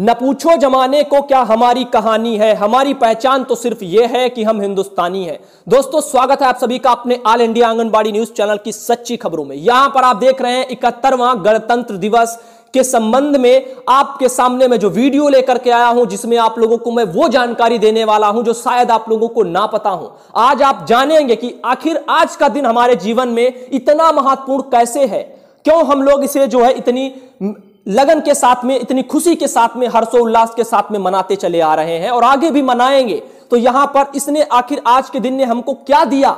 न पूछो जमाने को क्या हमारी कहानी है, हमारी पहचान तो सिर्फ ये है कि हम हिंदुस्तानी हैं। दोस्तों स्वागत है आप सभी का अपने all India anganwadi news channel की सच्ची खबरों में। यहां पर आप देख रहे हैं 71वां गणतंत्र दिवस के संबंध में आपके सामने मैं जो वीडियो लेकर के आया हूं, जिसमें आप लोगों को मैं वो जानकारी देने वाला हूं जो शायद आप लोगों को ना पता हो। आज आप जानेंगे कि आखिर आज का दिन हमारे जीवन में इतना महत्वपूर्ण कैसे है, क्यों हम लोग इसे जो है इतनी लगन के साथ में, इतनी खुशी के साथ में, हर्षोल्लास के साथ में मनाते चले आ रहे हैं और आगे भी मनाएंगे। तो यहां पर इसने आखिर आज के दिन ने हमको क्या दिया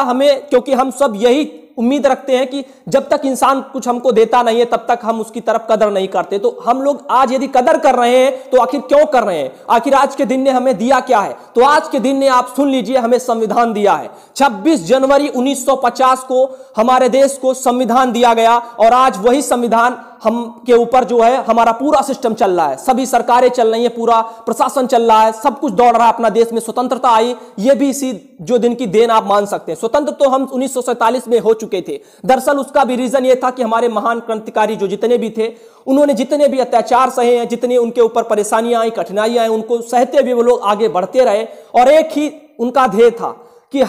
हमें, क्योंकि हम सब यही उम्मीद रखते हैं कि जब तक इंसान कुछ हमको देता नहीं है तब तक हम उसकी तरफ कदर नहीं करते। तो हम लोग आज यदि कदर कर रहे हैं तो आखिर क्यों कर रहे हैं, आखिर आज के दिन ने हमें दिया क्या है। तो आज के दिन ने आप सुन लीजिए, हमें संविधान दिया है। 26 जनवरी 1950 को हमारे देश को संविधान दिया गया और आज वही संविधान हम के ऊपर जो है हमारा पूरा सिस्टम चल रहा है, सभी सरकारें चल रही है, पूरा प्रशासन चल रहा है, सब कुछ दौड़ रहा है अपना देश में। स्वतंत्रता आई, ये भी इसी जो दिन की देन आप मान सकते हैं। स्वतंत्र तो हम 1947 में हो चुके थे। दरअसल उसका भी रीजन ये था कि हमारे महान क्रांतिकारी जो जितने भी थे, उन्होंने जितने भी अत्याचार सहे हैं, जितने उनके ऊपर परेशानियां आई, कठिनाइयां आई, उनको सहते हुए वो लोग आगे बढ़ते रहे और एक ही उनका ध्येय था कि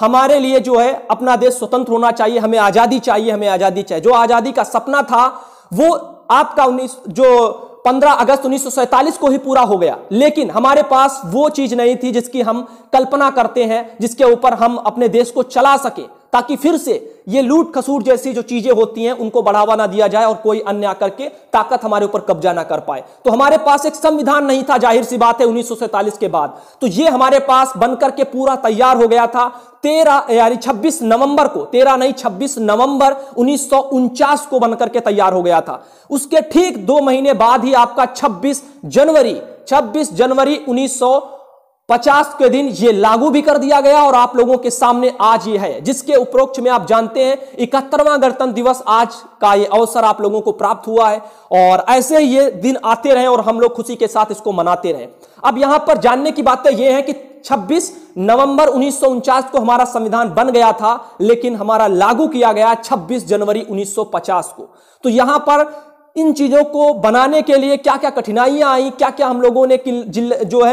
हमारे लिए जो है अपना देश स्वतंत्र होना चाहिए, हमें आजादी चाहिए, हमें आजादी चाहिए। जो आजादी का सपना था वो आपका 15 अगस्त 1947 को ही पूरा हो गया, लेकिन हमारे पास वो चीज नहीं थी जिसकी हम कल्पना करते हैं, जिसके ऊपर हम अपने देश को चला सके, ताकि फिर से ये लूट खसूट जैसी जो चीजें होती हैं उनको बढ़ावा ना दिया जाए और कोई अन्य आकर के ताकत हमारे ऊपर कब्जा ना कर पाए। तो हमारे पास एक संविधान नहीं था, जाहिर सी बात है 1947 के बाद। तो ये हमारे पास बनकर के पूरा तैयार हो गया था 26 नवंबर 1949 को बनकर के तैयार हो गया था। उसके ठीक 2 महीने बाद ही आपका 26 जनवरी 1950 के दिन ये लागू भी कर दिया गया और आप लोगों के सामने आज ये है, जिसके उपरोक्त में आप जानते हैं 71वां गणतंत्र दिवस आज का ये अवसर आप लोगों को प्राप्त हुआ है और ऐसे ही ये दिन आते रहे और हम लोग खुशी के साथ इसको मनाते रहे। अब यहां पर जानने की बातें यह है कि 26 नवंबर 1949 को हमारा संविधान बन गया था, लेकिन हमारा लागू किया गया 26 जनवरी 1950 को। तो यहां पर इन चीजों को बनाने के लिए क्या क्या कठिनाइयां आई, क्या क्या हम लोगों ने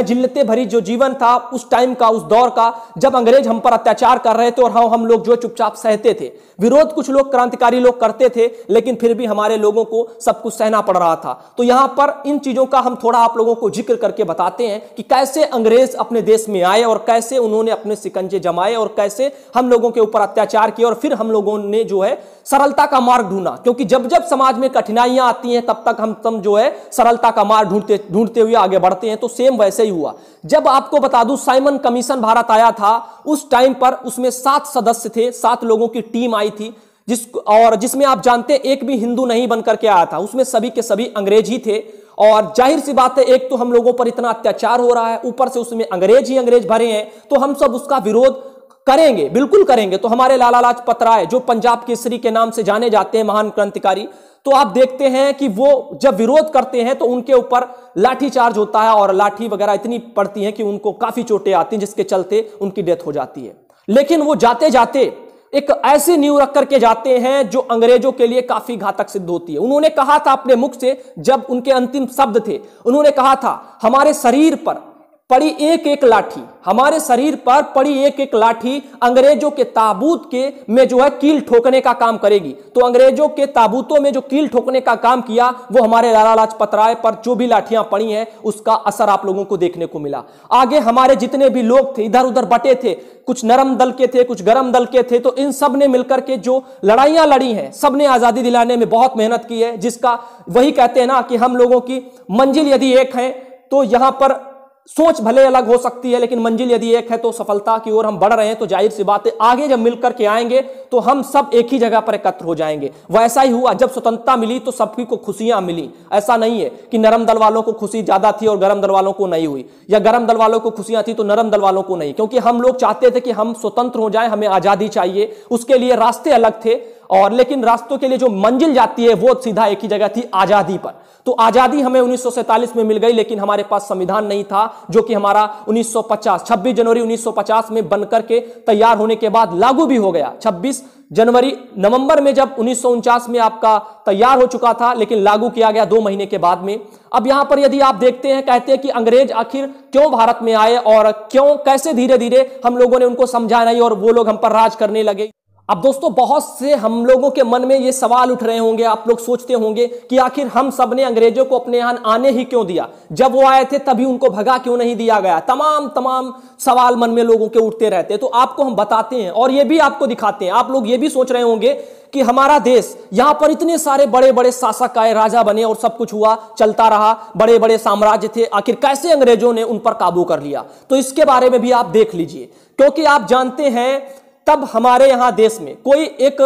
जिल्लतें भरी जो जीवन था उस टाइम का, उस दौर का, जब अंग्रेज हम पर अत्याचार कर रहे थे और हम लोग जो चुपचाप सहते थे। विरोध कुछ लोग क्रांतिकारी लोग करते थे, लेकिन फिर भी हमारे लोगों को सब कुछ सहना पड़ रहा था। तो यहां पर इन चीजों का हम थोड़ा आप लोगों को जिक्र करके बताते हैं कि कैसे अंग्रेज अपने देश में आए और कैसे उन्होंने अपने सिकंजे जमाए और कैसे हम लोगों के ऊपर अत्याचार किया और फिर हम लोगों ने जो है सरलता का मार्ग ढूंढा, क्योंकि जब जब समाज में कठिनाइयां आती हैं तब तक हम जो है सरलता का मार्ग ढूंढते हुए आगे बढ़ते हैं। तो सेम वैसे ही हुआ। जब आपको बता दूं साइमन कमीशन भारत आया था, उस टाइम पर उसमें 7 सदस्य थे, 7 लोगों की टीम आई थी, जिसमें आप जानते हैं एक भी हिंदू नहीं बनकर के आया था, उसमें सभी के सभी अंग्रेज ही थे। और जाहिर सी बात है, एक तो हम लोगों पर इतना अत्याचार हो रहा है, ऊपर से उसमें अंग्रेज ही अंग्रेज भरे हैं, तो हम सब उसका विरोध करेंगे, बिल्कुल करेंगे। तो हमारे लाला लाजपत राय जो पंजाब केसरी के नाम से जाने जाते हैं, महान क्रांतिकारी, तो आप देखते हैं कि वो जब विरोध करते हैं तो उनके ऊपर लाठीचार्ज होता है और लाठी वगैरह इतनी पड़ती है कि उनको काफी चोटें आती हैं, जिसके चलते उनकी डेथ हो जाती है। लेकिन वो जाते जाते एक ऐसी नींव रख करके जाते हैं जो अंग्रेजों के लिए काफी घातक सिद्ध होती है। उन्होंने कहा था अपने मुख से, जब उनके अंतिम शब्द थे, उन्होंने कहा था हमारे शरीर पर पड़ी एक एक लाठी, हमारे शरीर पर पड़ी एक एक लाठी अंग्रेजों के ताबूत के में जो है कील ठोकने का काम करेगी। तो अंग्रेजों के ताबूतों में जो कील ठोकने का काम किया वो हमारे लाला लाजपत राय पर जो भी लाठियां पड़ी हैं उसका असर आप लोगों को देखने को मिला। आगे हमारे जितने भी लोग थे इधर उधर बटे थे, कुछ नरम दल के थे, कुछ गर्म दल के थे, तो इन सब ने मिलकर के जो लड़ाइयां लड़ी हैं, सब ने आजादी दिलाने में बहुत मेहनत की है, जिसका वही कहते हैं ना कि हम लोगों की मंजिल यदि एक है तो यहां पर सोच भले अलग हो सकती है, लेकिन मंजिल यदि एक है तो सफलता की ओर हम बढ़ रहे हैं। तो जाहिर सी बात है आगे जब मिलकर के आएंगे तो हम सब एक ही जगह पर एकत्र हो जाएंगे। वैसा ही हुआ, जब स्वतंत्रता मिली तो सभी को खुशियां मिली। ऐसा नहीं है कि नरम दल वालों को खुशी ज्यादा थी और गर्म दल वालों को नहीं हुई, या गर्म दल वालों को खुशियां थी तो नरम दल वालों को नहीं, क्योंकि हम लोग चाहते थे कि हम स्वतंत्र हो जाए, हमें आजादी चाहिए, उसके लिए रास्ते अलग थे। और लेकिन रास्तों के लिए जो मंजिल जाती है वो सीधा एक ही जगह थी, आजादी पर। तो आजादी हमें 1947 में मिल गई, लेकिन हमारे पास संविधान नहीं था, जो कि हमारा 1950 26 जनवरी 1950 में बनकर के तैयार होने के बाद लागू भी हो गया। 26 जनवरी नवंबर में जब 1949 में आपका तैयार हो चुका था, लेकिन लागू किया गया 2 महीने के बाद में। अब यहां पर यदि आप देखते हैं, कहते हैं कि अंग्रेज आखिर क्यों भारत में आए और क्यों कैसे धीरे धीरे हम लोगों ने उनको समझा नहीं और वो लोग हम पर राज करने लगे। अब दोस्तों बहुत से हम लोगों के मन में ये सवाल उठ रहे होंगे, आप लोग सोचते होंगे कि आखिर हम सब ने अंग्रेजों को अपने यहाँ आने ही क्यों दिया, जब वो आए थे तभी उनको भगा क्यों नहीं दिया गया। तमाम सवाल मन में लोगों के उठते रहते हैं। तो आपको हम बताते हैं और ये भी आपको दिखाते हैं। आप लोग ये भी सोच रहे होंगे कि हमारा देश, यहां पर इतने सारे बड़े बड़े शासक आए, राजा बने और सब कुछ हुआ, चलता रहा, बड़े बड़े साम्राज्य थे, आखिर कैसे अंग्रेजों ने उन पर काबू कर लिया। तो इसके बारे में भी आप देख लीजिए, क्योंकि आप जानते हैं तब हमारे यहां देश में कोई एक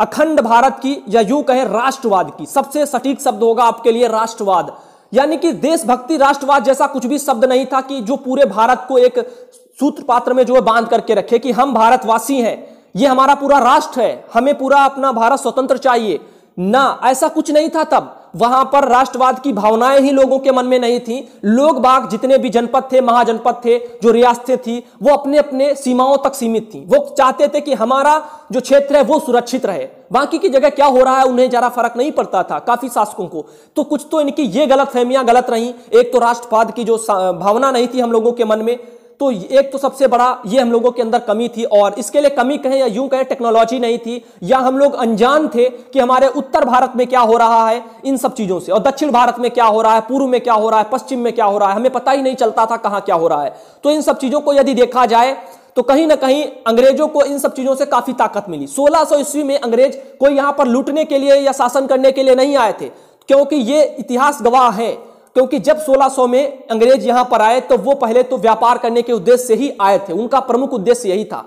अखंड भारत की, या यूं कहें राष्ट्रवाद की, सबसे सटीक शब्द होगा आपके लिए राष्ट्रवाद, यानी कि देशभक्ति राष्ट्रवाद जैसा कुछ भी शब्द नहीं था कि जो पूरे भारत को एक सूत्र पात्र में जो बांध करके रखे कि हम भारतवासी हैं, ये हमारा पूरा राष्ट्र है, हमें पूरा अपना भारत स्वतंत्र चाहिए ना, ऐसा कुछ नहीं था। तब वहां पर राष्ट्रवाद की भावनाएं ही लोगों के मन में नहीं थी। लोग बाग जितने भी जनपद थे, महाजनपद थे, जो रियासतें थी, वो अपने अपने सीमाओं तक सीमित थी। वो चाहते थे कि हमारा जो क्षेत्र है वो सुरक्षित रहे, बाकी की जगह क्या हो रहा है उन्हें जरा फर्क नहीं पड़ता था, काफी शासकों को। तो कुछ तो इनकी ये गलतफहमियां गलत रही। एक तो राष्ट्रवाद की जो भावना नहीं थी हम लोगों के मन में, तो एक तो सबसे बड़ा ये हम लोगों के अंदर कमी थी। और इसके लिए कमी कहें या यूं कहें टेक्नोलॉजी नहीं थी, या हम लोग अनजान थे कि हमारे उत्तर भारत में क्या हो रहा है इन सब चीजों से, और दक्षिण भारत में क्या हो रहा है, पूर्व में क्या हो रहा है, पश्चिम में क्या हो रहा है, हमें पता ही नहीं चलता था कहां क्या हो रहा है। तो इन सब चीजों को यदि देखा जाए तो कहीं ना कहीं अंग्रेजों को इन सब चीजों से काफी ताकत मिली। 1600 ईस्वी में अंग्रेज कोई यहां पर लूटने के लिए या शासन करने के लिए नहीं आए थे, क्योंकि ये इतिहास गवाह है। क्योंकि जब 1600 में अंग्रेज यहां पर आए तो वो पहले तो व्यापार करने के उद्देश्य से ही आए थे, उनका प्रमुख उद्देश्य यही था।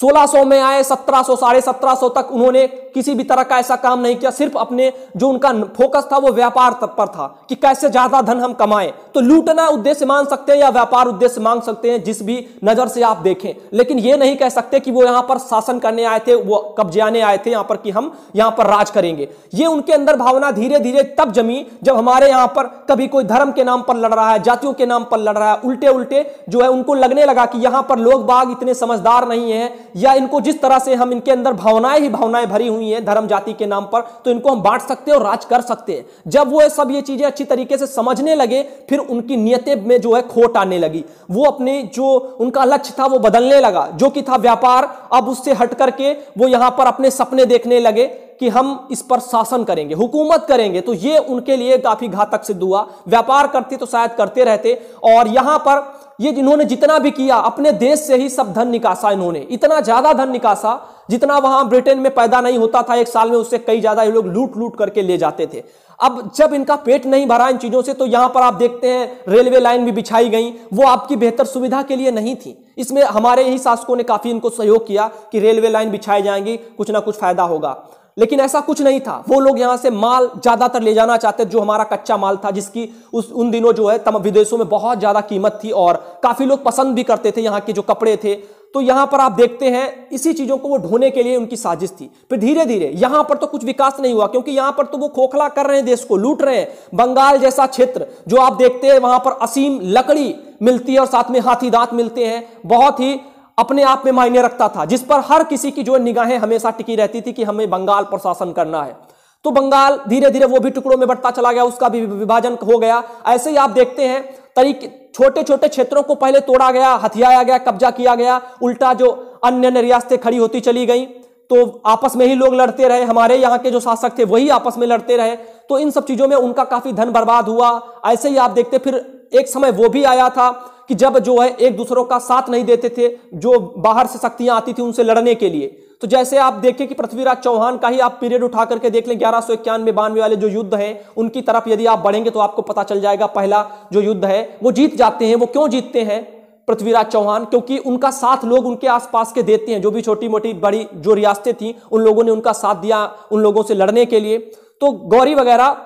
1600 में आए, 1700 साढ़े 1700 तक उन्होंने किसी भी तरह का ऐसा काम नहीं किया, सिर्फ अपने जो उनका फोकस था वो व्यापार पर था कि कैसे ज्यादा धन हम कमाएं। तो लूटना उद्देश्य मान सकते हैं या व्यापार उद्देश्य मांग सकते हैं, जिस भी नजर से आप देखें, लेकिन ये नहीं कह सकते कि वो यहां पर शासन करने आए थे, वो कब्जाने आए थे यहां पर कि हम यहां पर राज करेंगे। ये उनके अंदर भावना धीरे धीरे तब जमी जब हमारे यहां पर कभी कोई धर्म के नाम पर लड़ रहा है, जातियों के नाम पर लड़ रहा है, उल्टे उल्टे जो है उनको लगने लगा कि यहां पर लोग बाग इतने समझदार नहीं है, या इनको जिस तरह से हम इनके अंदर भावनाएं ही भावनाएं भरी हुई हैं धर्म जाति के नाम पर, तो इनको हम बांट सकते हैं और राज कर सकते हैं। जब वो सब ये चीजें अच्छी तरीके से समझने लगे, फिर उनकी नियतें में जो है खोट आने लगी। वो अपने जो उनका लक्ष्य था वो बदलने लगा, जो कि था व्यापार। अब उससे हट करके वो यहां पर अपने सपने देखने लगे कि हम इस पर शासन करेंगे, हुकूमत करेंगे। तो ये उनके लिए काफी घातक सिद्ध हुआ। व्यापार करते तो शायद करते रहते, और यहां पर ये इन्होंने जितना भी किया अपने देश से ही सब धन निकासा। इन्होंने इतना ज्यादा धन निकासा जितना वहां ब्रिटेन में पैदा नहीं होता था एक साल में, उससे कई ज्यादा ये लोग लूट लूट करके ले जाते थे। अब जब इनका पेट नहीं भरा इन चीजों से, तो यहां पर आप देखते हैं रेलवे लाइन भी बिछाई गई, वो आपकी बेहतर सुविधा के लिए नहीं थी। इसमें हमारे ही शासकों ने काफी इनको सहयोग किया कि रेलवे लाइन बिछाई जाएंगी, कुछ ना कुछ फायदा होगा, लेकिन ऐसा कुछ नहीं था। वो लोग यहां से माल ज्यादातर ले जाना चाहते, जो हमारा कच्चा माल था, जिसकी उन दिनों जो है तमाम विदेशों में बहुत ज्यादा कीमत थी और काफी लोग पसंद भी करते थे यहाँ के जो कपड़े थे। तो यहां पर आप देखते हैं इसी चीजों को वो ढोने के लिए उनकी साजिश थी। फिर धीरे धीरे यहां पर तो कुछ विकास नहीं हुआ, क्योंकि यहां पर तो वो खोखला कर रहे हैं, देश को लूट रहे हैं। बंगाल जैसा क्षेत्र जो आप देखते हैं, वहां पर असीम लकड़ी मिलती है और साथ में हाथी दांत मिलते हैं, बहुत ही अपने आप में मायने रखता था, जिस पर हर किसी की जो निगाहें हमेशा टिकी रहती थी कि हमें बंगाल पर शासन करना है। तो बंगाल धीरे धीरे वो भी टुकड़ों में बढ़ता चला गया, उसका भी विभाजन हो गया। ऐसे ही आप देखते हैं तरीके, छोटे छोटे क्षेत्रों को पहले तोड़ा गया, हथियाया गया, कब्जा किया गया, उल्टा जो अन्य अन्य रियासतें खड़ी होती चली गई, तो आपस में ही लोग लड़ते रहे। हमारे यहाँ के जो शासक थे वही आपस में लड़ते रहे, तो इन सब चीजों में उनका काफी धन बर्बाद हुआ। ऐसे ही आप देखते, फिर एक समय वो भी आया था कि जब जो है एक दूसरों का साथ नहीं देते थे, जो बाहर से शक्तियां आती थी उनसे लड़ने के लिए। तो जैसे आप देखें कि पृथ्वीराज चौहान का ही आप पीरियड उठा करके देख लें, 1191-92 वाले जो युद्ध हैं उनकी तरफ यदि आप बढ़ेंगे तो आपको पता चल जाएगा। पहला जो युद्ध है वो जीत जाते हैं। वो क्यों जीतते हैं पृथ्वीराज चौहान? क्योंकि उनका साथ लोग उनके आसपास के देते हैं, जो भी छोटी मोटी बड़ी जो रियासतें थीं उन लोगों ने उनका साथ दिया उन लोगों से लड़ने के लिए। तो गौरी वगैरह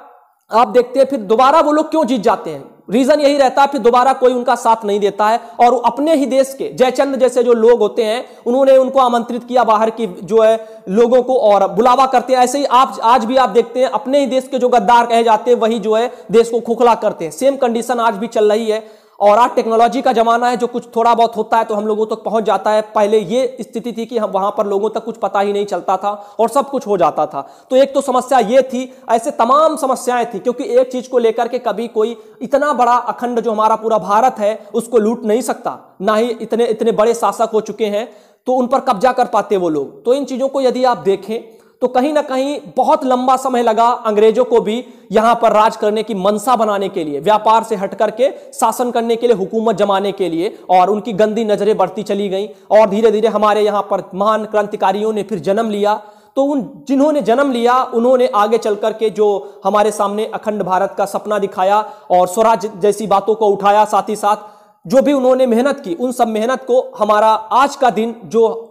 आप देखते हैं, फिर दोबारा वो लोग क्यों जीत जाते हैं? रीजन यही रहता है फिर दोबारा कोई उनका साथ नहीं देता है। और अपने ही देश के जयचंद जैसे जो लोग होते हैं उन्होंने उनको आमंत्रित किया बाहर की जो है लोगों को और बुलावा करते हैं। ऐसे ही आप आज भी आप देखते हैं अपने ही देश के जो गद्दार कहे जाते हैं वही जो है देश को खोखला करते हैं। सेम कंडीशन आज भी चल रही है। और आज टेक्नोलॉजी का जमाना है, जो कुछ थोड़ा बहुत होता है तो हम लोगों तक पहुंच जाता है। पहले ये स्थिति थी कि हम वहां पर लोगों तक कुछ पता ही नहीं चलता था और सब कुछ हो जाता था। तो एक तो समस्या ये थी, ऐसे तमाम समस्याएं थी क्योंकि एक चीज को लेकर के कभी कोई इतना बड़ा अखंड जो हमारा पूरा भारत है उसको लूट नहीं सकता, ना ही इतने इतने बड़े शासक हो चुके हैं तो उन पर कब्जा कर पाते वो लोग। तो इन चीजों को यदि आप देखें तो कहीं ना कहीं बहुत लंबा समय लगा अंग्रेजों को भी यहां पर राज करने की मनसा बनाने के लिए, व्यापार से हट करके शासन करने के लिए, हुकूमत जमाने के लिए, और उनकी गंदी नजरें बढ़ती चली गई। और धीरे धीरे हमारे यहां पर महान क्रांतिकारियों ने फिर जन्म लिया। तो उन जिन्होंने जन्म लिया उन्होंने आगे चल करके जो हमारे सामने अखंड भारत का सपना दिखाया और स्वराज जैसी बातों को उठाया, साथ ही साथ जो भी उन्होंने मेहनत की उन सब मेहनत को हमारा आज का दिन जो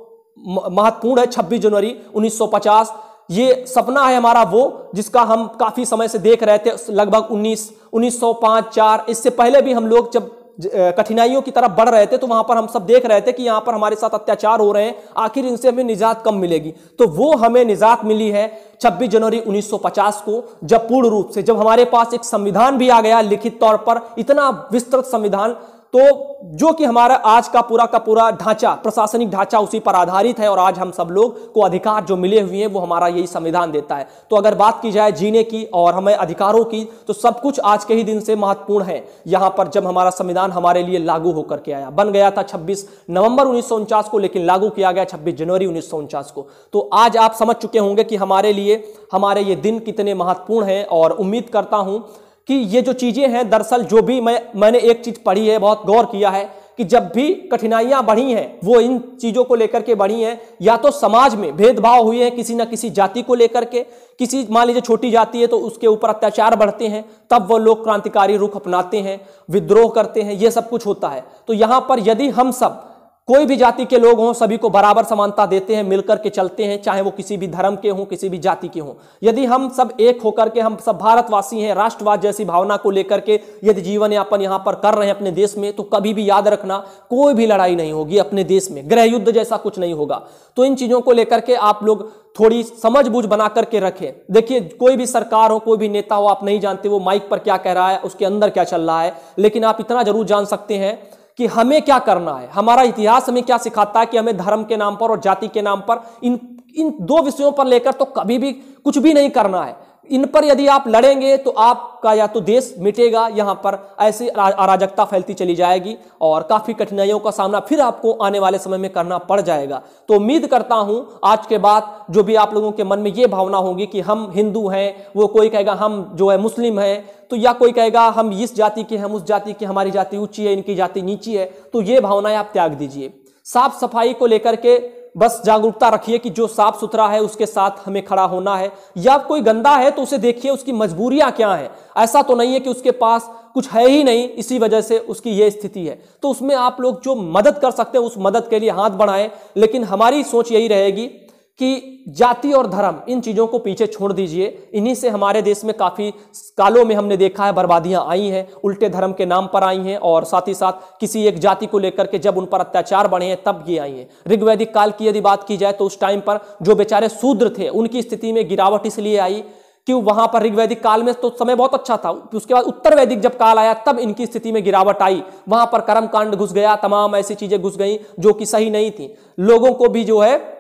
महत्वपूर्ण है 26 जनवरी 1950, ये सपना है हमारा वो जिसका हम काफी समय से देख रहे थे। लगभग 1905-4 इससे पहले भी हम लोग जब कठिनाइयों की तरफ बढ़ रहे थे तो वहां पर हम सब देख रहे थे कि यहां पर हमारे साथ अत्याचार हो रहे हैं, आखिर इनसे हमें निजात कब मिलेगी। तो वो हमें निजात मिली है 26 जनवरी 1950 को, जब पूर्ण रूप से जब हमारे पास एक संविधान भी आ गया लिखित तौर पर, इतना विस्तृत संविधान, तो जो कि हमारा आज का पूरा ढांचा, प्रशासनिक ढांचा उसी पर आधारित है। और आज हम सब लोग को अधिकार जो मिले हुए हैं वो हमारा यही संविधान देता है। तो अगर बात की जाए जीने की और हमें अधिकारों की, तो सब कुछ आज के ही दिन से महत्वपूर्ण है यहां पर, जब हमारा संविधान हमारे लिए लागू होकर के आया। बन गया था 26 नवंबर 1949 को, लेकिन लागू किया गया 26 जनवरी 1949 को। तो आज आप समझ चुके होंगे कि हमारे लिए हमारे ये दिन कितने महत्वपूर्ण हैं। और उम्मीद करता हूं कि ये जो चीजें हैं, दरअसल जो भी मैंने एक चीज पढ़ी है, बहुत गौर किया है कि जब भी कठिनाइयां बढ़ी हैं वो इन चीजों को लेकर के बढ़ी हैं, या तो समाज में भेदभाव हुए हैं किसी ना किसी जाति को लेकर के, किसी मान लीजिए छोटी जाति है तो उसके ऊपर अत्याचार बढ़ते हैं, तब वो लोग क्रांतिकारी रुख अपनाते हैं, विद्रोह करते हैं, ये सब कुछ होता है। तो यहां पर यदि हम सब कोई भी जाति के लोग हों सभी को बराबर समानता देते हैं, मिलकर के चलते हैं, चाहे वो किसी भी धर्म के हों किसी भी जाति के हों, यदि हम सब एक होकर के, हम सब भारतवासी हैं, राष्ट्रवाद जैसी भावना को लेकर के यदि जीवन यापन यहाँ पर कर रहे हैं अपने देश में, तो कभी भी याद रखना कोई भी लड़ाई नहीं होगी अपने देश में, गृह युद्ध जैसा कुछ नहीं होगा। तो इन चीज़ों को लेकर के आप लोग थोड़ी समझबूझ बना करके रखें। देखिए कोई भी सरकार हो, कोई भी नेता हो, आप नहीं जानते वो माइक पर क्या कह रहा है, उसके अंदर क्या चल रहा है, लेकिन आप इतना जरूर जान सकते हैं कि हमें क्या करना है। हमारा इतिहास हमें क्या सिखाता है कि हमें धर्म के नाम पर और जाति के नाम पर इन दो विषयों पर लेकर तो कभी भी कुछ भी नहीं करना है। इन पर यदि आप लड़ेंगे तो आपका या तो देश मिटेगा, यहाँ पर ऐसी अराजकता फैलती चली जाएगी और काफ़ी कठिनाइयों का सामना फिर आपको आने वाले समय में करना पड़ जाएगा। तो उम्मीद करता हूँ आज के बाद जो भी आप लोगों के मन में ये भावना होगी कि हम हिंदू हैं, वो कोई कहेगा हम जो है मुस्लिम हैं, तो या कोई कहेगा हम इस जाति के, हम उस जाति के, हमारी जाति ऊँची है, इनकी जाति नीची है, तो ये भावनाएँ आप त्याग दीजिए। साफ सफाई को लेकर के बस जागरूकता रखिए कि जो साफ सुथरा है उसके साथ हमें खड़ा होना है, या कोई गंदा है तो उसे देखिए उसकी मजबूरियां क्या हैं। ऐसा तो नहीं है कि उसके पास कुछ है ही नहीं, इसी वजह से उसकी ये स्थिति है। तो उसमें आप लोग जो मदद कर सकते हैं उस मदद के लिए हाथ बढ़ाएं, लेकिन हमारी सोच यही रहेगी कि जाति और धर्म इन चीज़ों को पीछे छोड़ दीजिए। इन्हीं से हमारे देश में काफ़ी कालों में हमने देखा है बर्बादियां आई हैं, उल्टे धर्म के नाम पर आई हैं, और साथ ही साथ किसी एक जाति को लेकर के जब उन पर अत्याचार बढ़े हैं तब ये आई हैं। ऋग्वैदिक काल की यदि बात की जाए तो उस टाइम पर जो बेचारे शूद्र थे उनकी स्थिति में गिरावट इसलिए आई कि वहां पर ऋग्वैदिक काल में तो समय बहुत अच्छा था, उसके बाद उत्तर वैदिक जब काल आया तब इनकी स्थिति में गिरावट आई। वहां पर कर्मकांड घुस गया, तमाम ऐसी चीज़ें घुस गई जो कि सही नहीं थी। लोगों को भी जो है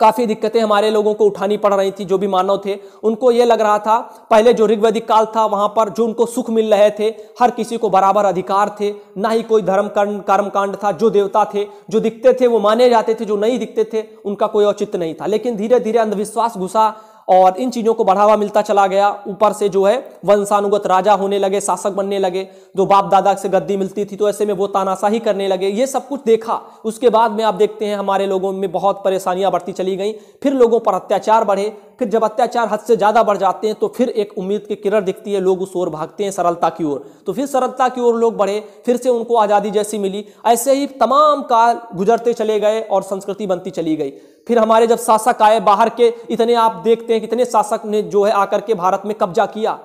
काफ़ी दिक्कतें हमारे लोगों को उठानी पड़ रही थी, जो भी मानव थे उनको ये लग रहा था पहले जो ऋग्वैदिक काल था वहाँ पर जो उनको सुख मिल रहे थे, हर किसी को बराबर अधिकार थे, ना ही कोई धर्म कर्मकांड था, जो देवता थे जो दिखते थे वो माने जाते थे, जो नहीं दिखते थे उनका कोई औचित्य नहीं था। लेकिन धीरे धीरे अंधविश्वास घुसा और इन चीज़ों को बढ़ावा मिलता चला गया। ऊपर से जो है वंशानुगत राजा होने लगे, शासक बनने लगे, जो बाप दादा से गद्दी मिलती थी तो ऐसे में वो तानाशाही करने लगे, ये सब कुछ देखा। उसके बाद में आप देखते हैं हमारे लोगों में बहुत परेशानियां बढ़ती चली गई, फिर लोगों पर अत्याचार बढ़े, फिर जब अत्याचार हद से ज़्यादा बढ़ जाते हैं तो फिर एक उम्मीद की किरण दिखती है, लोग उस ओर भागते हैं सरलता की ओर, तो फिर सरलता की ओर लोग बढ़े, फिर से उनको आज़ादी जैसी मिली। ऐसे ही तमाम काल गुजरते चले गए और संस्कृति बनती चली गई। फिर हमारे जब शासक आए बाहर के, इतने आप देखते हैं कितने शासक ने जो है आकर के भारत में कब्जा किया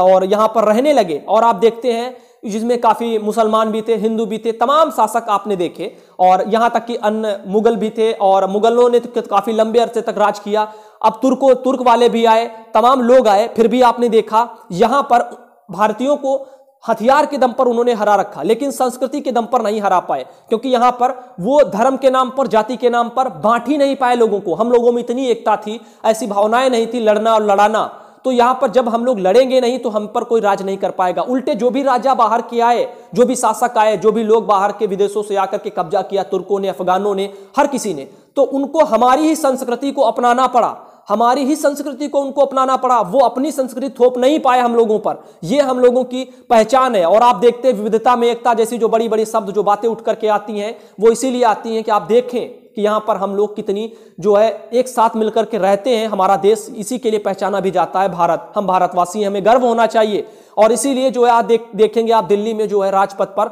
और यहाँ पर रहने लगे। और आप देखते हैं जिसमें काफी मुसलमान भी थे, हिंदू भी थे, तमाम शासक आपने देखे, और यहां तक कि अन्य मुगल भी थे, और मुगलों ने तो काफी लंबे अरसे तक राज किया। अब तुर्क वाले भी आए, तमाम लोग आए, फिर भी आपने देखा यहां पर भारतीयों को हथियार के दम पर उन्होंने हरा रखा, लेकिन संस्कृति के दम पर नहीं हरा पाए, क्योंकि यहां पर वो धर्म के नाम पर, जाति के नाम पर बांट ही नहीं पाए लोगों को। हम लोगों में इतनी एकता थी, ऐसी भावनाएं नहीं थी लड़ना और लड़ाना। तो यहां पर जब हम लोग लड़ेंगे नहीं तो हम पर कोई राज नहीं कर पाएगा। उल्टे जो भी राजा बाहर के आए, जो भी शासक आए, जो भी लोग बाहर के विदेशों से आकर के कब्जा किया, तुर्कों ने, अफगानों ने, हर किसी ने, तो उनको हमारी ही संस्कृति को अपनाना पड़ा, हमारी ही संस्कृति को उनको अपनाना पड़ा। वो अपनी संस्कृति थोप नहीं पाए हम लोगों पर। ये हम लोगों की पहचान है। और आप देखते हैं विविधता में एकता जैसी जो बड़ी बड़ी शब्द, जो बातें उठ करके आती हैं, वो इसीलिए आती हैं कि आप देखें कि यहाँ पर हम लोग कितनी जो है एक साथ मिलकर के रहते हैं। हमारा देश इसी के लिए पहचाना भी जाता है, भारत। हम भारतवासी हैं, हमें गर्व होना चाहिए। और इसीलिए जो है आप देखेंगे आप दिल्ली में जो है राजपथ पर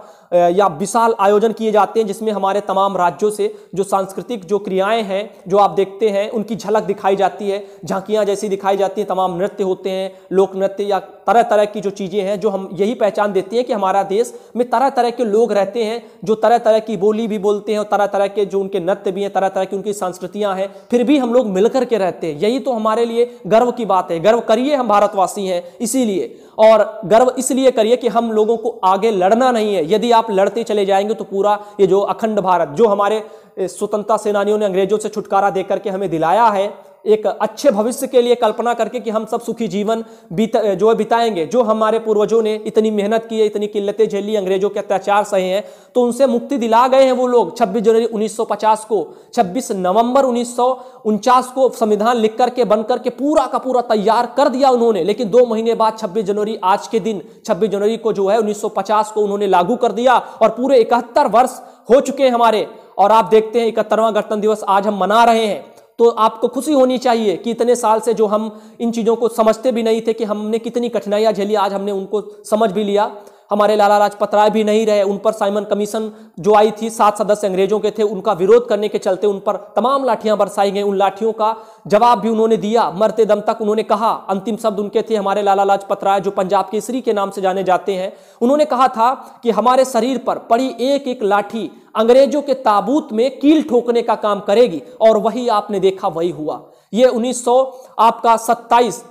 या विशाल आयोजन किए जाते हैं, जिसमें हमारे तमाम राज्यों से जो सांस्कृतिक जो क्रियाएं हैं जो आप देखते हैं उनकी झलक दिखाई जाती है, झांकियां जैसी दिखाई जाती हैं, तमाम नृत्य होते हैं, लोक नृत्य या तरह तरह की जो चीज़ें हैं, जो हम यही पहचान देती हैं कि हमारा देश में तरह तरह के लोग रहते हैं, जो तरह तरह की बोली भी बोलते हैं और तरह तरह के जो उनके नृत्य भी हैं, तरह तरह की उनकी संस्कृतियाँ हैं, फिर भी हम लोग मिल करके रहते हैं। यही तो हमारे लिए गर्व की बात है। गर्व करिए, हम भारतवासी हैं इसीलिए, और गर्व इसलिए करिए कि हम लोगों को आगे लड़ना नहीं है। यदि आप लड़ते चले जाएंगे तो पूरा ये जो अखंड भारत, जो हमारे स्वतंत्रता सेनानियों ने अंग्रेजों से छुटकारा देकर के हमें दिलाया है, एक अच्छे भविष्य के लिए कल्पना करके कि हम सब सुखी जीवन बिताएंगे, जो हमारे पूर्वजों ने इतनी मेहनत की है, इतनी किल्लतें झेली, अंग्रेजों के अत्याचार सहे हैं, तो उनसे मुक्ति दिला गए हैं वो लोग। 26 जनवरी 1950 को, 26 नवंबर 1949 को संविधान लिख करके, बन करके पूरा का पूरा तैयार कर दिया उन्होंने, लेकिन 2 महीने बाद 26 जनवरी आज के दिन 26 जनवरी को जो है 1950 को उन्होंने लागू कर दिया। और पूरे 71 वर्ष हो चुके हैं हमारे, और आप देखते हैं 71वां गणतंत्र दिवस आज हम मना रहे हैं। तो आपको खुशी होनी चाहिए कि इतने साल से जो हम इन चीज़ों को समझते भी नहीं थे कि हमने कितनी कठिनाइयां झेली, आज हमने उनको समझ भी लिया। हमारे लाला लाजपत राय भी नहीं रहे, उन पर साइमन कमीशन जो आई थी, 7 सदस्य अंग्रेजों के थे, उनका विरोध करने के चलते उन पर तमाम लाठियां बरसाई गई। उन लाठियों का जवाब भी उन्होंने दिया, मरते दम तक उन्होंने कहा। अंतिम शब्द उनके थे हमारे लाला लाजपत राय, जो पंजाब केसरी के नाम से जाने जाते हैं। उन्होंने कहा था कि हमारे शरीर पर पड़ी एक एक लाठी अंग्रेजों के ताबूत में कील ठोकने का काम करेगी, और वही आपने देखा, वही हुआ। ये 1927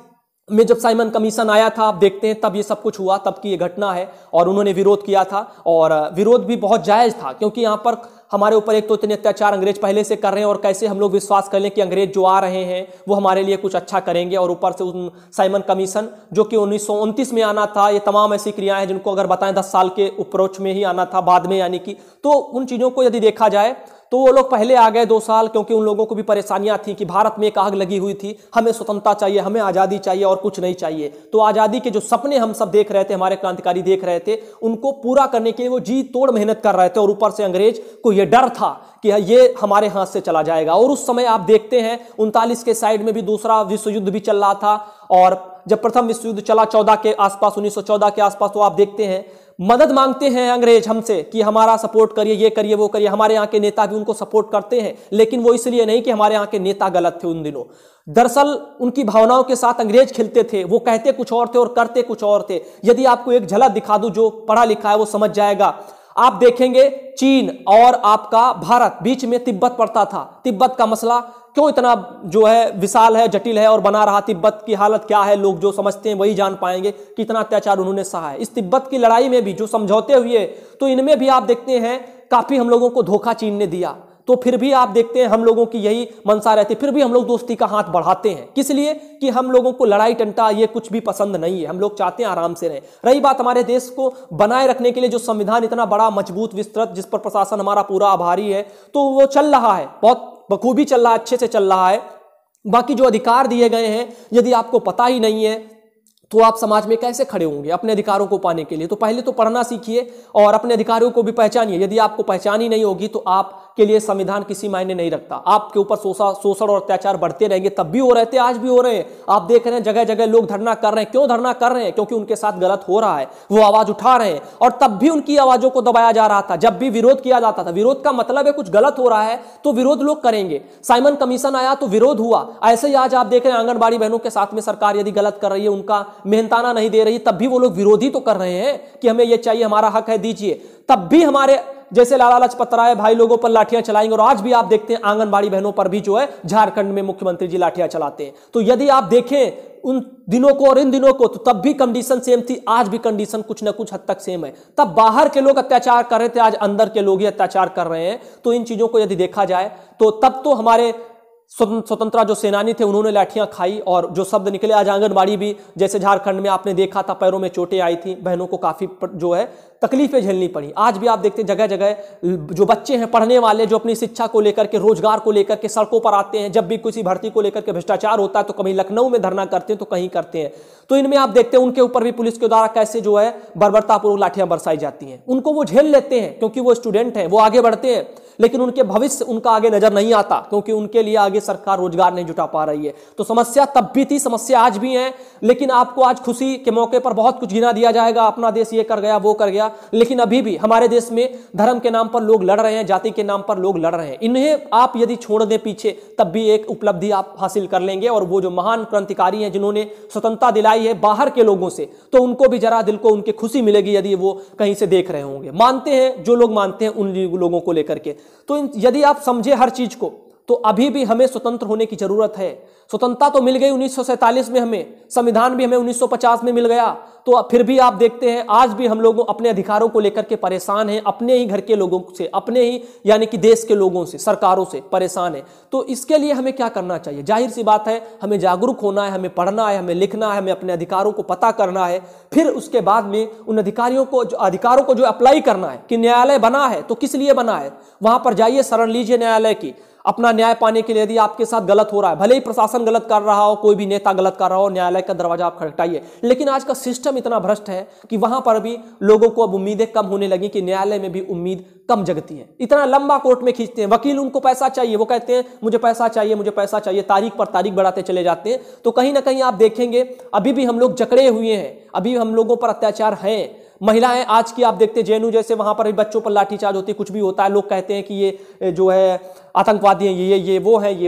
में जब साइमन कमीशन आया था, आप देखते हैं तब ये सब कुछ हुआ, तब की ये घटना है। और उन्होंने विरोध किया था, और विरोध भी बहुत जायज था, क्योंकि यहाँ पर हमारे ऊपर एक तो इतने अत्याचार अंग्रेज पहले से कर रहे हैं, और कैसे हम लोग विश्वास कर लें कि अंग्रेज जो आ रहे हैं वो हमारे लिए कुछ अच्छा करेंगे। और ऊपर से उन साइमन कमीशन जो कि 1929 में आना था, ये तमाम ऐसी क्रियाएं जिनको अगर बताएं 10 साल के उपरोच में ही आना था बाद में, यानी कि, तो उन चीज़ों को यदि देखा जाए तो वो लोग पहले आ गए 2 साल, क्योंकि उन लोगों को भी परेशानियां थी कि भारत में एक आग लगी हुई थी, हमें स्वतंत्रता चाहिए, हमें आज़ादी चाहिए और कुछ नहीं चाहिए। तो आज़ादी के जो सपने हम सब देख रहे थे, हमारे क्रांतिकारी देख रहे थे, उनको पूरा करने के लिए वो जी तोड़ मेहनत कर रहे थे। और ऊपर से अंग्रेज को ये डर था कि ये हमारे हाथ से चला जाएगा। और उस समय आप देखते हैं 1939 के साइड में भी दूसरा विश्व युद्ध भी चल रहा था, और जब प्रथम विश्व युद्ध चला 1914 के आसपास, तो आप देखते हैं मदद मांगते हैं अंग्रेज हमसे कि हमारा सपोर्ट करिए, ये करिए, वो करिए। हमारे यहाँ के नेता भी उनको सपोर्ट करते हैं, लेकिन वो इसलिए नहीं कि हमारे यहाँ के नेता गलत थे उन दिनों। दरअसल उनकी भावनाओं के साथ अंग्रेज खेलते थे, वो कहते कुछ और थे और करते कुछ और थे। यदि आपको एक झलक दिखा दूं, जो पढ़ा लिखा है वो समझ जाएगा। आप देखेंगे चीन और आपका भारत, बीच में तिब्बत पड़ता था। तिब्बत का मसला क्यों इतना जो है विशाल है, जटिल है और बना रहा, तिब्बत की हालत क्या है, लोग जो समझते हैं वही जान पाएंगे कि इतना अत्याचार उन्होंने सहा है। इस तिब्बत की लड़ाई में भी जो समझौते हुए, तो इनमें भी आप देखते हैं काफी हम लोगों को धोखा चीन ने दिया। तो फिर भी आप देखते हैं हम लोगों की यही मनसा रहती, फिर भी हम लोग दोस्ती का हाथ बढ़ाते हैं। किस लिए? कि हम लोगों को लड़ाई टंटा ये कुछ भी पसंद नहीं है, हम लोग चाहते हैं आराम से रहें। रही बात हमारे देश को बनाए रखने के लिए, जो संविधान इतना बड़ा, मजबूत, विस्तृत, जिस पर प्रशासन हमारा पूरा आभारी है, तो वो चल रहा है, बहुत बखूबी चल रहा है, अच्छे से चल रहा है। बाकी जो अधिकार दिए गए हैं, यदि आपको पता ही नहीं है तो आप समाज में कैसे खड़े होंगे अपने अधिकारों को पाने के लिए? तो पहले तो पढ़ना सीखिए और अपने अधिकारों को भी पहचानिए। यदि आपको पहचान ही नहीं होगी तो आप आपके लिए संविधान किसी मायने नहीं रखता। आपके ऊपर शोषण और अत्याचार बढ़ते रहेंगे, तब भी हो रहे थे, आज भी हो रहे हैं। आप देख रहे हैं जगह जगह लोग धरना कर रहे हैं। क्यों धरना कर रहे हैं? क्योंकि उनके साथ गलत हो रहा है, वो आवाज उठा रहे हैं। और तब भी उनकी आवाजों को दबाया जा रहा था, जब भी विरोध किया जाता था। विरोध का मतलब है कुछ गलत हो रहा है तो विरोध लोग करेंगे। साइमन कमीशन आया तो विरोध हुआ। ऐसे ही आज आप देख रहे हैं आंगनबाड़ी बहनों के साथ में सरकार यदि गलत कर रही है, उनका मेहनताना नहीं दे रही, तब भी वो लोग विरोधी तो कर रहे हैं कि हमें ये चाहिए, हमारा हक है, दीजिए। तब भी हमारे जैसे लाला लाजपत राय भाई लोगों पर लाठियां चलाएंगे। और आज भी आप देखते हैं आंगनबाड़ी बहनों पर भी जो है झारखंड में मुख्यमंत्री जी लाठियां चलाते हैं। तो यदि आप देखें उन दिनों को और इन दिनों को, तो तब भी कंडीशन सेम थी, आज भी कंडीशन कुछ ना कुछ हद तक सेम है। तब बाहर के लोग अत्याचार कर रहे थे, आज अंदर के लोग ही अत्याचार कर रहे हैं। तो इन चीजों को यदि देखा जाए तो तब तो हमारे स्वतंत्रता जो सेनानी थे उन्होंने लाठियां खाई और जो शब्द निकले। आज आंगनबाड़ी भी जैसे झारखंड में आपने देखा था, पैरों में चोटें आई थी, बहनों को काफी जो है तकलीफें झेलनी पड़ी। आज भी आप देखते हैं जगह जगह जो बच्चे हैं पढ़ने वाले, जो अपनी शिक्षा को लेकर के, रोजगार को लेकर के सड़कों पर आते हैं। जब भी किसी भर्ती को लेकर के भ्रष्टाचार होता है तो कहीं लखनऊ में धरना करते हैं, तो कहीं करते हैं। तो इनमें आप देखते हैं उनके ऊपर भी पुलिस के द्वारा कैसे जो है बर्बरतापूर्वक लाठियां बरसाई जाती हैं। उनको वो झेल लेते हैं क्योंकि वो स्टूडेंट हैं, वो आगे बढ़ते हैं, लेकिन उनके भविष्य उनका आगे नजर नहीं आता क्योंकि उनके लिए आगे सरकार रोजगार नहीं जुटा पा रही है। तो समस्या तब भी थी, समस्या आज भी है। लेकिन आपको आज खुशी के मौके पर बहुत कुछ गिना दिया जाएगा, अपना देश ये कर गया, वो कर गया। लेकिन अभी भी हमारे देश में धर्म के नाम पर लोग लड़ रहे हैं, जाति के नाम पर लोग लड़ रहे हैं। इन्हें आप यदि छोड़ दें पीछे, तब भी एक उपलब्धि आप हासिल कर लेंगे। और वो जो महान क्रांतिकारी हैं जिन्होंने स्वतंत्रता दिलाई है बाहर के लोगों से, तो उनको भी जरा दिल को उनकी खुशी मिलेगी यदि वो कहीं से देख रहे होंगे। मानते हैं जो लोग मानते हैं उन लोगों को लेकर के। तो यदि आप समझे हर चीज को, तो अभी भी हमें स्वतंत्र होने की जरूरत है। स्वतंत्रता तो मिल गई 1947 में हमें, संविधान भी हमें 1950 में मिल गया। तो फिर भी आप देखते हैं आज भी हम लोग अपने अधिकारों को लेकर के परेशान हैं, अपने ही घर के लोगों से, अपने ही यानी कि देश के लोगों से, सरकारों से परेशान हैं। तो इसके लिए हमें क्या करना चाहिए? जाहिर सी बात है हमें जागरूक होना है, हमें पढ़ना है, हमें लिखना है, हमें अपने अधिकारों को पता करना है। फिर उसके बाद में उन अधिकारों को जो अप्लाई करना है कि न्यायालय बना है तो किस लिए बना है, वहां पर जाइए, शरण लीजिए न्यायालय की, अपना न्याय पाने के लिए। यदि आपके साथ गलत हो रहा है, भले ही प्रशासन गलत कर रहा हो, कोई भी नेता गलत कर रहा हो, न्यायालय का दरवाजा आप खटखटाइए। लेकिन आज का सिस्टम इतना भ्रष्ट है कि वहां पर भी लोगों को अब उम्मीदें कम होने लगी, कि न्यायालय में भी उम्मीद कम जगती है। इतना लंबा कोर्ट में खींचते हैं, वकील उनको पैसा चाहिए, वो कहते हैं मुझे पैसा चाहिए, मुझे पैसा चाहिए, तारीख पर तारीख बढ़ाते चले जाते हैं। तो कहीं ना कहीं आप देखेंगे अभी भी हम लोग जकड़े हुए हैं, अभी हम लोगों पर अत्याचार है। महिलाएं आज की आप देखते हैं जेएनयू जैसे, वहां पर भी बच्चों पर लाठीचार्ज होती है, कुछ भी होता है, लोग कहते हैं कि ये जो है आतंकवादी हैं, ये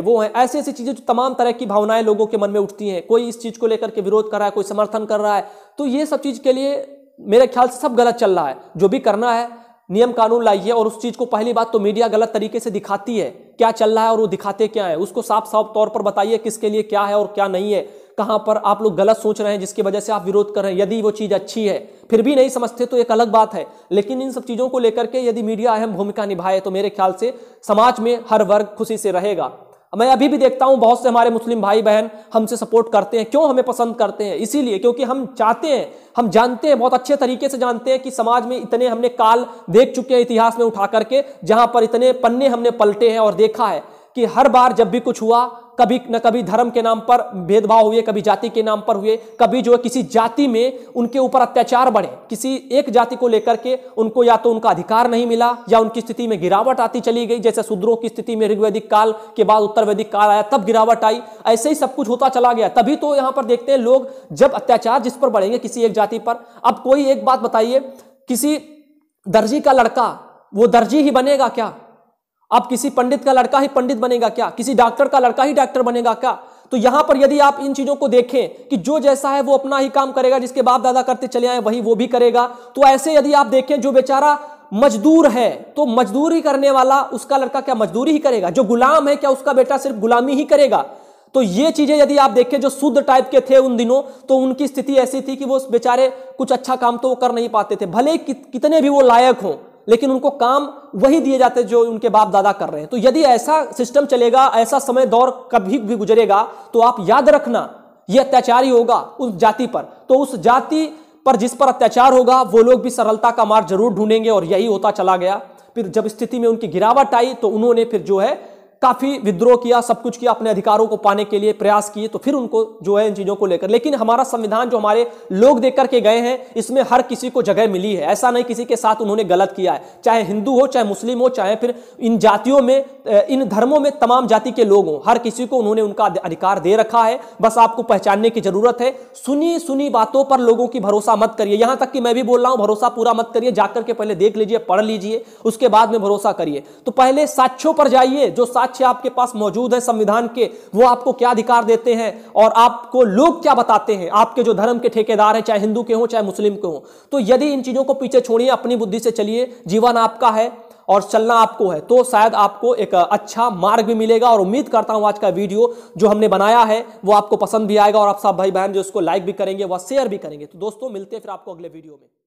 वो हैं। ऐसी ऐसी चीजें जो तमाम तरह की भावनाएं लोगों के मन में उठती हैं। कोई इस चीज को लेकर के विरोध कर रहा है, कोई समर्थन कर रहा है। तो ये सब चीज के लिए मेरे ख्याल से सब गलत चल रहा है। जो भी करना है नियम कानून लाइए, और उस चीज को पहली बात तो मीडिया गलत तरीके से दिखाती है क्या चल रहा है और वो दिखाते क्या है, उसको साफ साफ तौर पर बताइए किसके लिए क्या है और क्या नहीं है। कहां पर आप लोग गलत सोच रहे हैं जिसकी वजह से आप विरोध कर रहे हैं। यदि वो चीज अच्छी है फिर भी नहीं समझते तो एक अलग बात है, लेकिन इन सब चीजों को लेकर के यदि मीडिया अहम भूमिका निभाए तो मेरे ख्याल से समाज में हर वर्ग खुशी से रहेगा। मैं अभी भी देखता हूं बहुत से हमारे मुस्लिम भाई बहन हमसे सपोर्ट करते हैं। क्यों हमें पसंद करते हैं? इसीलिए क्योंकि हम चाहते हैं, हम जानते हैं, बहुत अच्छे तरीके से जानते हैं कि समाज में इतने हमने काल देख चुके हैं इतिहास में उठा करके, जहां पर इतने पन्ने हमने पलटे हैं और देखा है कि हर बार जब भी कुछ हुआ, कभी न कभी धर्म के नाम पर भेदभाव हुए, कभी जाति के नाम पर हुए, कभी जो है किसी जाति में उनके ऊपर अत्याचार बढ़े, किसी एक जाति को लेकर के उनको या तो उनका अधिकार नहीं मिला या उनकी स्थिति में गिरावट आती चली गई। जैसे शूद्रों की स्थिति में ऋग्वैदिक काल के बाद उत्तर वैदिक काल आया, तब गिरावट आई। ऐसे ही सब कुछ होता चला गया। तभी तो यहाँ पर देखते हैं लोग जब अत्याचार जिस पर बढ़ेंगे किसी एक जाति पर। अब कोई एक बात बताइए, किसी दर्जी का लड़का वो दर्जी ही बनेगा क्या? अब किसी पंडित का लड़का ही पंडित बनेगा क्या? किसी डॉक्टर का लड़का ही डॉक्टर बनेगा क्या? तो यहां पर यदि आप इन चीजों को देखें कि जो जैसा है वो अपना ही काम करेगा, जिसके बाप दादा करते चले आए वही वो भी करेगा। तो ऐसे यदि आप देखें जो बेचारा मजदूर है तो मजदूरी करने वाला उसका लड़का क्या मजदूरी ही करेगा? जो गुलाम है क्या उसका बेटा सिर्फ गुलामी ही करेगा? तो ये चीजें यदि आप देखें, जो शूद्र टाइप के थे उन दिनों, तो उनकी स्थिति ऐसी थी कि वो बेचारे कुछ अच्छा काम तो कर नहीं पाते थे, भले कितने भी वो लायक हों, लेकिन उनको काम वही दिए जाते जो उनके बाप दादा कर रहे हैं। तो यदि ऐसा सिस्टम चलेगा, ऐसा समय दौर कभी भी गुजरेगा, तो आप याद रखना ये अत्याचारी होगा उस जाति पर। तो उस जाति पर जिस पर अत्याचार होगा वो लोग भी सरलता का मार्ग जरूर ढूंढेंगे, और यही होता चला गया। फिर जब स्थिति में उनकी गिरावट आई तो उन्होंने फिर जो है काफी विद्रोह किया, सब कुछ किया, अपने अधिकारों को पाने के लिए प्रयास किए, तो फिर उनको जो है इन चीजों को लेकर। लेकिन हमारा संविधान जो हमारे लोग देख करके गए हैं, इसमें हर किसी को जगह मिली है, ऐसा नहीं किसी के साथ उन्होंने गलत किया है, चाहे हिंदू हो, चाहे मुस्लिम हो, चाहे फिर इन जातियों में, इन धर्मों में तमाम जाति के लोग हों, हर किसी को उन्होंने उनका अधिकार दे रखा है। बस आपको पहचानने की जरूरत है। सुनी सुनी बातों पर लोगों की भरोसा मत करिए, यहां तक कि मैं भी बोल रहा हूं भरोसा पूरा मत करिए, जाकर के पहले देख लीजिए, पढ़ लीजिए, उसके बाद में भरोसा करिए। तो पहले साक्ष्यों पर जाइए, जो साक्ष्य आपके पास मौजूद है संविधान के, वो आपको क्या अधिकार देते हैं और आपको लोग क्या बताते हैं, आपके जो धर्म के ठेकेदार हैं, चाहे हिंदू के हों चाहे मुस्लिम के हों। तो यदि इन चीजों को पीछे छोड़िए, अपनी बुद्धि से चलिए, जीवन आपका है और चलना आपको है, तो शायद आपको एक अच्छा मार्ग भी मिलेगा। और उम्मीद करता हूं आज का वीडियो जो हमने बनाया है वो आपको पसंद भी आएगा और आप सब भाई बहन जो इसको लाइक भी करेंगे, वह शेयर भी करेंगे। तो दोस्तों मिलते हैं फिर आपको अगले वीडियो में।